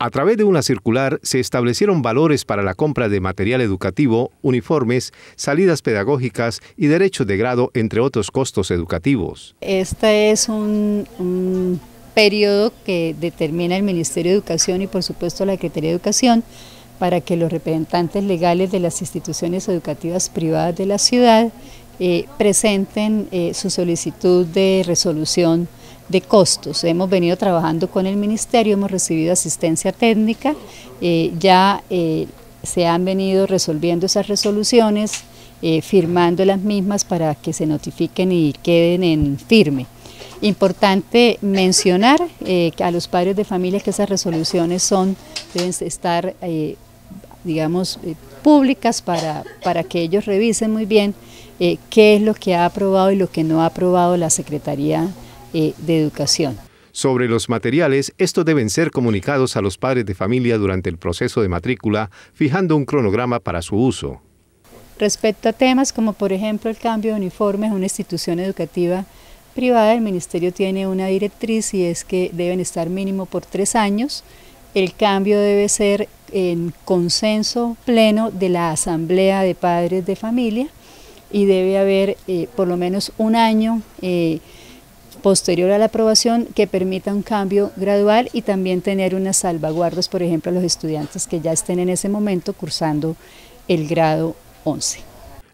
A través de una circular se establecieron valores para la compra de material educativo, uniformes, salidas pedagógicas y derechos de grado, entre otros costos educativos. Este es un periodo que determina el Ministerio de Educación y por supuesto la Secretaría de Educación para que los representantes legales de las instituciones educativas privadas de la ciudad presenten su solicitud de resolución de costos. Hemos venido trabajando con el Ministerio, hemos recibido asistencia técnica, se han venido resolviendo esas resoluciones, firmando las mismas para que se notifiquen y queden en firme. Importante mencionar a los padres de familia que esas resoluciones deben estar públicas para que ellos revisen muy bien qué es lo que ha aprobado y lo que no ha aprobado la Secretaría de Educación. Sobre los materiales, estos deben ser comunicados a los padres de familia durante el proceso de matrícula, fijando un cronograma para su uso. Respecto a temas como por ejemplo el cambio de uniformes a una institución educativa privada, el Ministerio tiene una directriz y es que deben estar mínimo por 3 años. El cambio debe ser en consenso pleno de la Asamblea de Padres de Familia y debe haber por lo menos un año posterior a la aprobación que permita un cambio gradual y también tener unas salvaguardas, por ejemplo, a los estudiantes que ya estén en ese momento cursando el grado 11.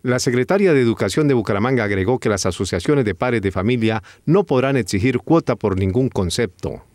La Secretaría de Educación de Bucaramanga agregó que las asociaciones de padres de familia no podrán exigir cuota por ningún concepto.